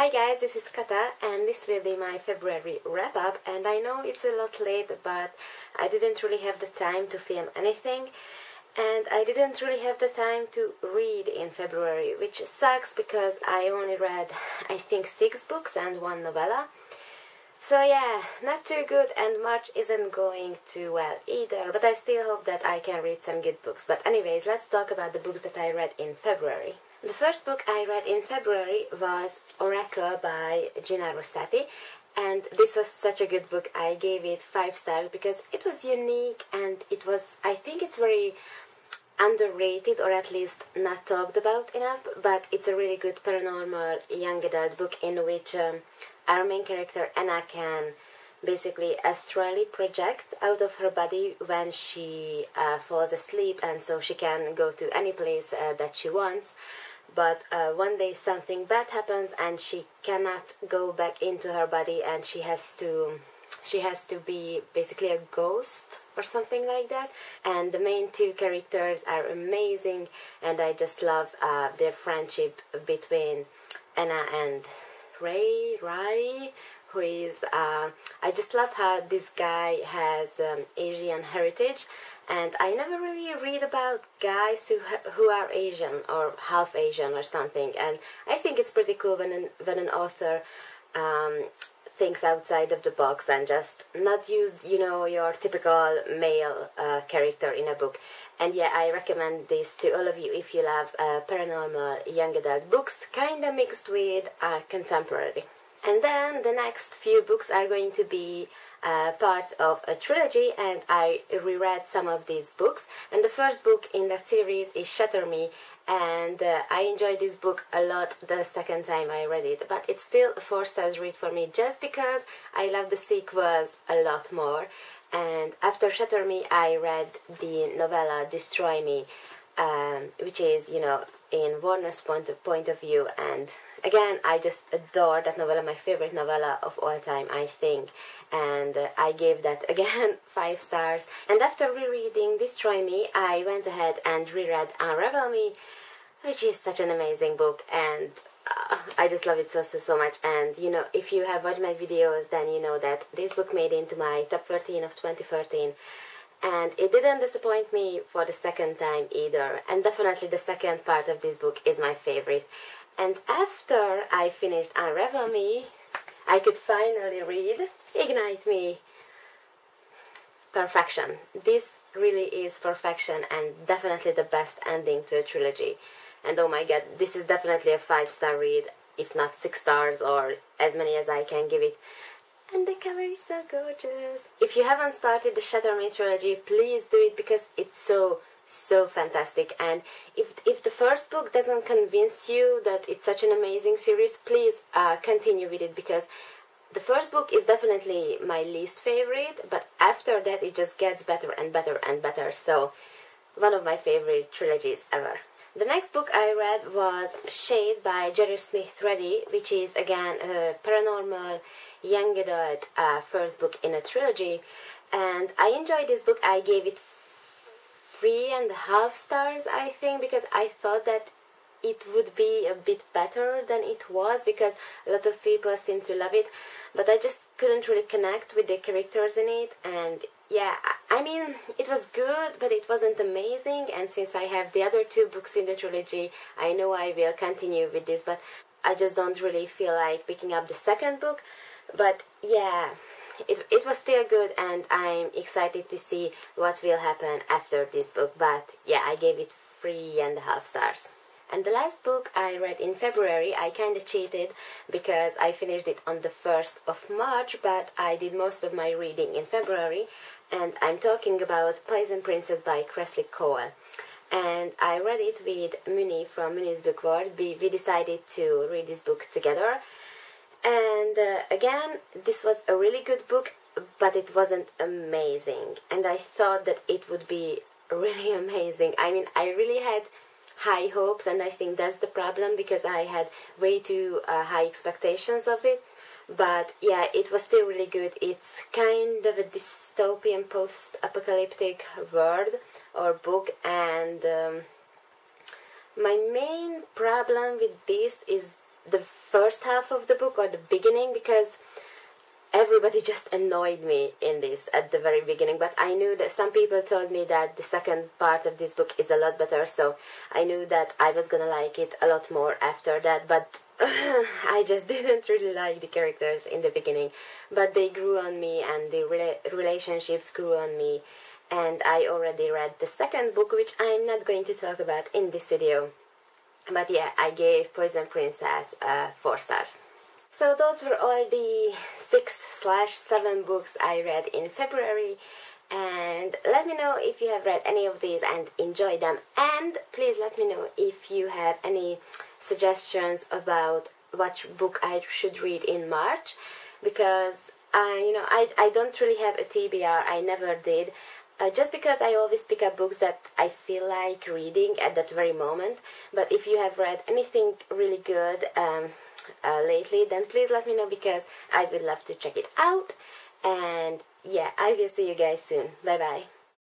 Hi guys, this is Kata and this will be my February wrap-up, and I know it's a lot late, but I didn't really have the time to film anything and I didn't really have the time to read in February, which sucks because I only read I think 6 books and 1 novella. So yeah, not too good, and March isn't going too well either, but I still hope that I can read some good books. But anyways, let's talk about the books that I read in February. The first book I read in February was Oracle by Gina Rossetti, and this was such a good book. I gave it 5 stars because it was unique and it was, I think it's very underrated, or at least not talked about enough, but it's a really good paranormal young adult book in which our main character Anna can basically astrally project out of her body when she falls asleep, and so she can go to any place that she wants. But one day something bad happens and she cannot go back into her body, and she has to be basically a ghost or something like that. And the main 2 characters are amazing, and I just love their friendship between Anna and Rai, who is I just love how this guy has Asian heritage, and I never really read about guys who are Asian or half Asian or something, and I think it's pretty cool when an author things outside of the box and just not use, you know, your typical male character in a book. And yeah, I recommend this to all of you if you love paranormal young adult books, kinda mixed with contemporary. And then the next few books are going to be part of a trilogy, and I reread some of these books, and the first book in that series is Shatter Me, and I enjoyed this book a lot the second time I read it, but it's still a 4 stars read for me just because I love the sequels a lot more. And after Shatter Me I read the novella Destroy Me, which is, you know, in Warner's point of view, and again I just adore that novella, my favorite novella of all time I think, and I gave that again 5 stars. And after rereading Destroy Me I went ahead and reread Unravel Me, which is such an amazing book, and I just love it so much. And you know, if you have watched my videos, then you know that this book made into my top 13 of 2013, and it didn't disappoint me for the second time either, and definitely the second part of this book is my favorite. And after I finished Unravel Me, I could finally read Ignite Me. Perfection. This really is perfection, and definitely the best ending to a trilogy. And oh my god, this is definitely a 5-star read, if not 6 stars or as many as I can give it. And the cover is so gorgeous. If you haven't started the Shatter Me trilogy, please do it because it's so fantastic. And if the first book doesn't convince you that it's such an amazing series, please continue with it, because the first book is definitely my least favorite, but after that it just gets better and better and better. So one of my favorite trilogies ever. The next book I read was Shade by Jeri Smith-Ready, which is again a paranormal young adult first book in a trilogy, and I enjoyed this book. I gave it 3.5 stars I think, because I thought that it would be a bit better than it was, because a lot of people seem to love it, but I just couldn't really connect with the characters in it. And yeah, I mean, it was good, but it wasn't amazing, and since I have the other 2 books in the trilogy, I know I will continue with this, but I just don't really feel like picking up the second book. But yeah, it was still good, and I'm excited to see what will happen after this book, but yeah, I gave it 3.5 stars. And the last book I read in February, I kinda cheated because I finished it on the 1st of March, but I did most of my reading in February, and I'm talking about Poison Princess by Kresley Cole. And I read it with Muni from Muni's Book World. We decided to read this book together, and again, this was a really good book, but it wasn't amazing, and I thought that it would be really amazing. I mean, I really had high hopes, and I think that's the problem, because I had way too high expectations of it. But yeah, it was still really good. It's kind of a dystopian post-apocalyptic world or book, and my main problem with this is the first half of the book or the beginning, because everybody just annoyed me in this at the very beginning, but I knew that some people told me that the second part of this book is a lot better, so I knew that I was gonna like it a lot more after that, but I just didn't really like the characters in the beginning, but they grew on me and the relationships grew on me, and I already read the second book, which I'm not going to talk about in this video. But yeah, I gave Poison Princess 4 stars. So those were all the 6/7 books I read in February, and let me know if you have read any of these and enjoyed them, and please let me know if you have any suggestions about what book I should read in March, because you know, I don't really have a TBR, I never did, just because I always pick up books that I feel like reading at that very moment. But if you have read anything really good lately, then please let me know, because I would love to check it out. And yeah, I will see you guys soon. Bye bye.